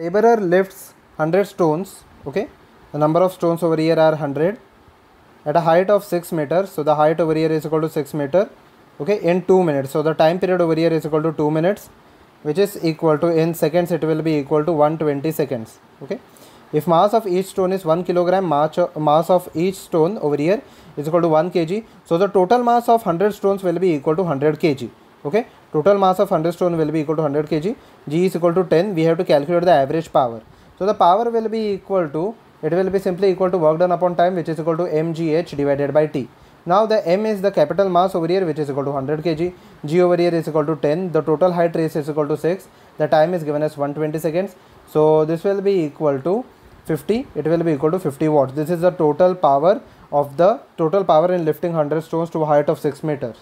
Laborer lifts 100 stones. Okay, the number of stones over here are 100 at a height of 6 meters. So the height over here is equal to 6 meter. Okay, in 2 minutes. So the time period over here is equal to 2 minutes, which is equal to, in seconds it will be equal to 120 seconds. Okay, if mass of each stone is 1 kilogram, mass of each stone over here is equal to 1 kg. So the total mass of 100 stones will be equal to 100 kg. Okay, total mass of 100 stone will be equal to 100 kg. G is equal to 10. We have to calculate the average power. So the power will be equal to, it will be simply equal to work done upon time, which is equal to mgh divided by t. Now the m is the capital mass over here, which is equal to 100 kg. G over here is equal to 10. The total height race is equal to 6. The time is given as 120 seconds. So this will be equal to 50. It will be equal to 50 watts. This is the total power in lifting 100 stones to a height of 6 meters.